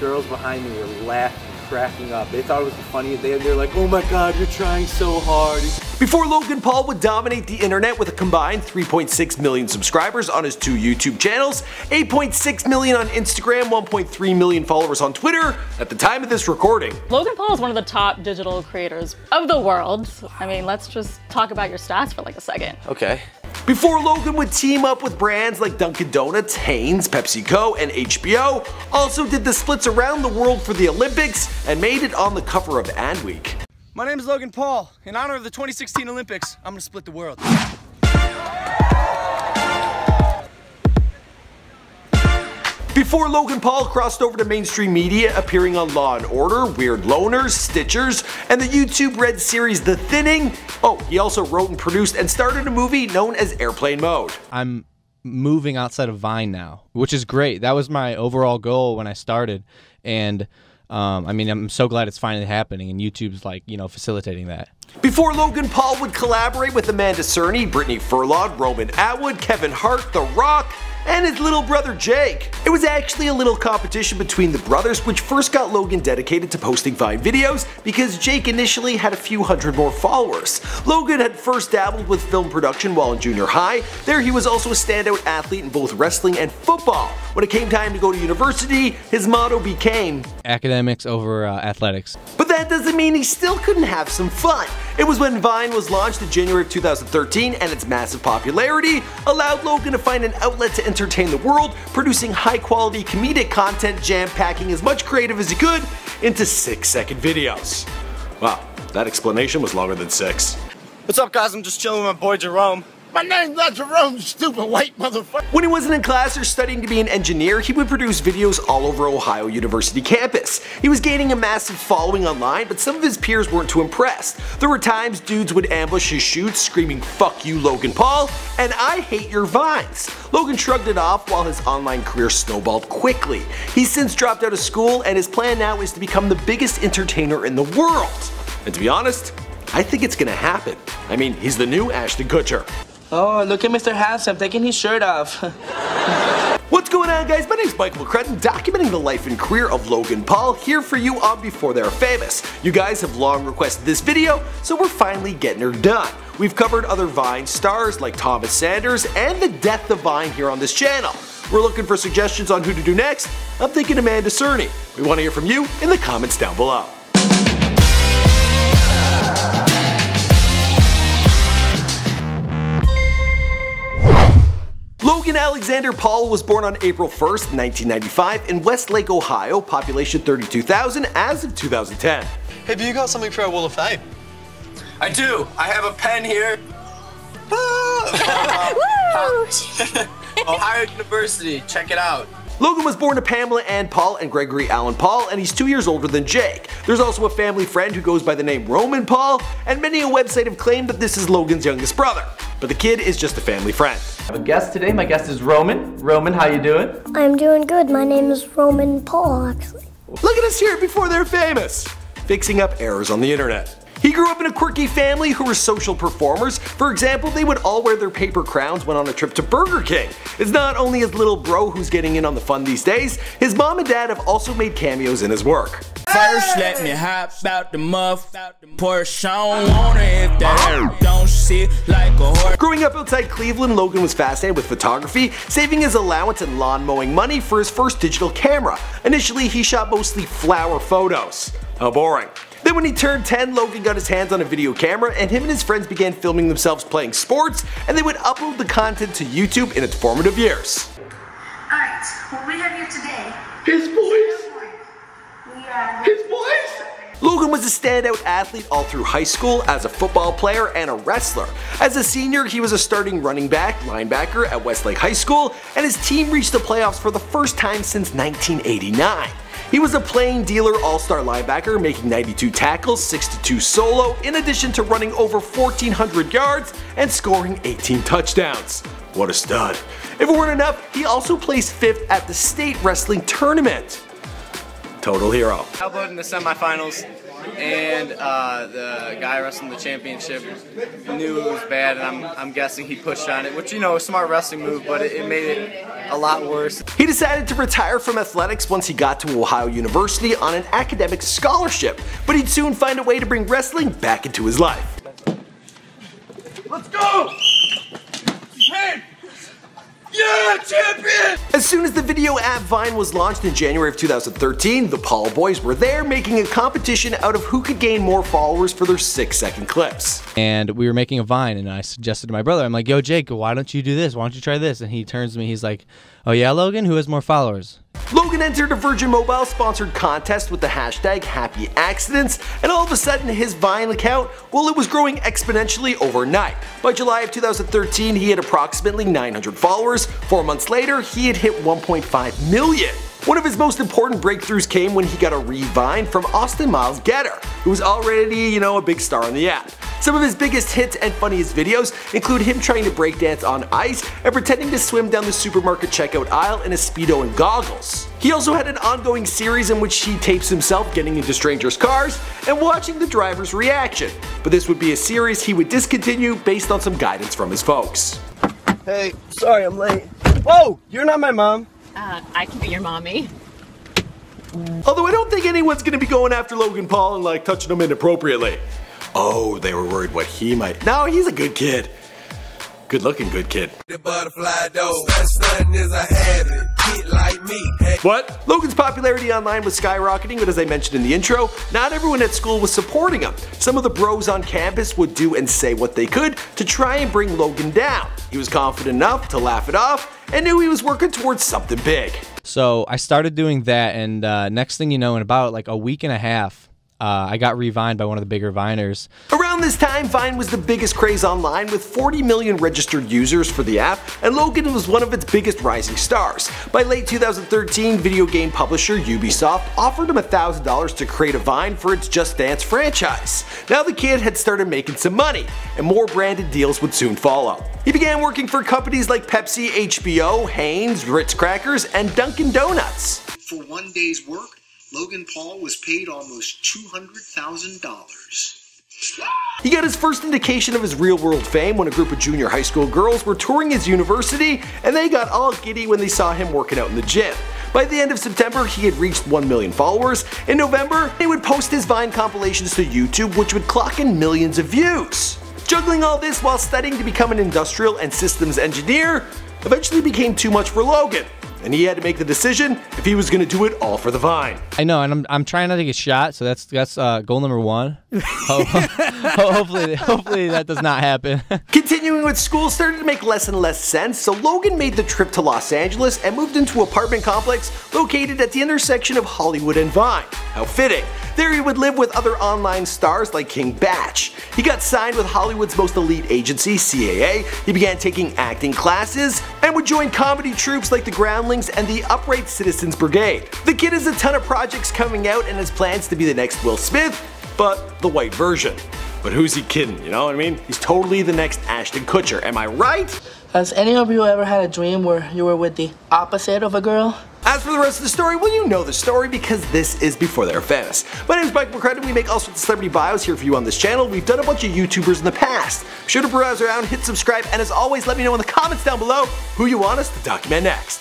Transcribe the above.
girls behind me were laughing, cracking up. They thought it was the funniest. They're like, oh my god, you're trying so hard. Before Logan Paul would dominate the internet with a combined 3.6 million subscribers on his two YouTube channels, 8.6 million on Instagram, 1.3 million followers on Twitter, at the time of this recording. Logan Paul is one of the top digital creators of the world. I mean, let's just talk about your stats for like a second. Okay. Before Logan would team up with brands like Dunkin' Donuts, Hanes, PepsiCo, and HBO, also did the splits around the world for the Olympics and made it on the cover of Adweek. My name is Logan Paul. In honor of the 2016 Olympics, I'm gonna split the world. Before Logan Paul crossed over to mainstream media, appearing on Law and Order, Weird Loners, Stitchers, and the YouTube Red series The Thinning, oh, he also wrote and produced and started a movie known as Airplane Mode. I'm moving outside of Vine now, which is great. That was my overall goal when I started, and I mean, I'm so glad it's finally happening, and YouTube's like, you know, facilitating that. Before Logan Paul would collaborate with Amanda Cerny, Brittany Furlod, Roman Atwood, Kevin Hart, The Rock, and his little brother Jake. It was actually a little competition between the brothers, which first got Logan dedicated to posting Vine videos because Jake initially had a few hundred more followers. Logan had first dabbled with film production while in junior high. There he was also a standout athlete in both wrestling and football. When it came time to go to university, his motto became academics over athletics. But that doesn't mean he still couldn't have some fun. It was when Vine was launched in January of 2013, and its massive popularity allowed Logan to find an outlet to entertain the world, producing high-quality comedic content, jam-packing as much creative as he could into 6-second videos. Wow, that explanation was longer than 6. What's up, guys? I'm just chilling with my boy Jerome. My name's not Jerome, stupid white motherfucker. When he wasn't in class or studying to be an engineer, he would produce videos all over Ohio University campus. He was gaining a massive following online, but some of his peers weren't too impressed. There were times dudes would ambush his shoots, screaming, "Fuck you, Logan Paul," and "I hate your vines." Logan shrugged it off while his online career snowballed quickly. He's since dropped out of school, and his plan now is to become the biggest entertainer in the world. And to be honest, I think it's gonna happen. I mean, he's the new Ashton Kutcher. Oh, look at Mr. Handsome taking his shirt off. What's going on, guys? My name's Michael McCrudden, documenting the life and career of Logan Paul here for you on Before They're Famous. You guys have long requested this video, so we're finally getting her done. We've covered other Vine stars like Thomas Sanders and the death of Vine here on this channel. We're looking for suggestions on who to do next. I'm thinking Amanda Cerny. We want to hear from you in the comments down below. Logan Alexander Paul was born on April 1st, 1995 in Westlake, Ohio, population 32,000 as of 2010. Hey, have you got something for our Wall of Fame? I do. I have a pen here. Ohio University, check it out. Logan was born to Pamela Ann Paul and Gregory Allen Paul, and he's 2 years older than Jake. There's also a family friend who goes by the name Roman Paul, and many a website have claimed that this is Logan's youngest brother. But the kid is just a family friend. I have a guest today. My guest is Roman. Roman, how you doing? I'm doing good. My name is Roman Paul, actually. Look at us here Before They're Famous, fixing up errors on the internet. He grew up in a quirky family who were social performers. For example, they would all wear their paper crowns when on a trip to Burger King. It's not only his little bro who's getting in on the fun these days, his mom and dad have also made cameos in his work. First, let me hop out the muff, Porsche, I don't want it if that don't sit like a horse. Growing up outside Cleveland, Logan was fascinated with photography, saving his allowance and lawn mowing money for his first digital camera. Initially, he shot mostly flower photos. How boring. Then when he turned 10, Logan got his hands on a video camera, and him and his friends began filming themselves playing sports, and they would upload the content to YouTube in its formative years. Alright, what we have here today... His voice! His voice! Logan was a standout athlete all through high school, as a football player and a wrestler. As a senior, he was a starting running back, linebacker at Westlake High School, and his team reached the playoffs for the first time since 1989. He was a playing dealer all-star linebacker, making 92 tackles, 62 solo, in addition to running over 1,400 yards and scoring 18 touchdowns. What a stud. If it weren't enough, he also placed 5th at the state wrestling tournament. Total hero. Uploaded in the semifinals. and the guy wrestling the championship knew it was bad, and I'm guessing he pushed on it, which, you know, a smart wrestling move, but it made it a lot worse. He decided to retire from athletics once he got to Ohio University on an academic scholarship, but he'd soon find a way to bring wrestling back into his life. Let's go! Hey! Yeah, champion! As soon as the video app Vine was launched in January of 2013, the Paul boys were there making a competition out of who could gain more followers for their 6-second clips. And we were making a Vine, and I suggested to my brother, I'm like, yo, Jake, why don't you do this? Why don't you try this? And he turns to me, he's like, oh yeah, Logan, who has more followers? Logan entered a Virgin Mobile sponsored contest with the hashtag #HappyAccidents, and all of a sudden his Vine account, well, it was growing exponentially overnight. By July of 2013, he had approximately 900 followers. 4 months later, he had hit 1.5 million. One of his most important breakthroughs came when he got a re-Vine from Austin Miles Getter, who was already, you know, a big star on the app. Some of his biggest hits and funniest videos include him trying to breakdance on ice and pretending to swim down the supermarket checkout aisle in a Speedo and goggles. He also had an ongoing series in which he tapes himself getting into strangers' cars and watching the driver's reaction, but this would be a series he would discontinue based on some guidance from his folks. Hey, sorry I'm late. Whoa, you're not my mom. I can be your mommy. Although I don't think anyone's gonna be going after Logan Paul and like touching him inappropriately. Oh, they were worried what he might. No, he's a good kid. Good looking, good kid. The butterfly dough, that is a habit. Eat like me. Hey. What? Logan's popularity online was skyrocketing, but as I mentioned in the intro, not everyone at school was supporting him. Some of the bros on campus would do and say what they could to try and bring Logan down. He was confident enough to laugh it off and knew he was working towards something big. So I started doing that, and next thing you know, in about like a week and a half, I got re-Vined by one of the bigger Viners. Around this time, Vine was the biggest craze online with 40 million registered users for the app, and Logan was one of its biggest rising stars. By late 2013, video game publisher Ubisoft offered him $1,000 to create a Vine for its Just Dance franchise. Now the kid had started making some money, and more branded deals would soon follow. He began working for companies like Pepsi, HBO, Hanes, Ritz Crackers, and Dunkin' Donuts. For one day's work, Logan Paul was paid almost $200,000. He got his first indication of his real-world fame when a group of junior high school girls were touring his university, and they got all giddy when they saw him working out in the gym. By the end of September, he had reached 1 million followers. In November, they would post his Vine compilations to YouTube, which would clock in millions of views. Juggling all this while studying to become an industrial and systems engineer eventually became too much for Logan, and he had to make the decision if he was going to do it all for the Vine. I know, and I'm trying not to get shot, so that's goal number one. hopefully that does not happen. Continuing with school started to make less and less sense, so Logan made the trip to Los Angeles and moved into an apartment complex located at the intersection of Hollywood and Vine. How fitting. There he would live with other online stars like King Batch. He got signed with Hollywood's most elite agency, CAA. He began taking acting classes and would join comedy troupes like the Groundlings and the Upright Citizens Brigade. The kid has a ton of projects coming out and has plans to be the next Will Smith, but the white version. But who's he kidding, you know what I mean? He's totally the next Ashton Kutcher, am I right? Has any of you ever had a dream where you were with the opposite of a girl? As for the rest of the story, well, you know the story because this is Before They Were Famous. My name is Michael McCrudden. We make all sorts of celebrity bios here for you on this channel. We've done a bunch of YouTubers in the past. Be sure to browse around, hit subscribe, and as always, let me know in the comments down below who you want us to document next.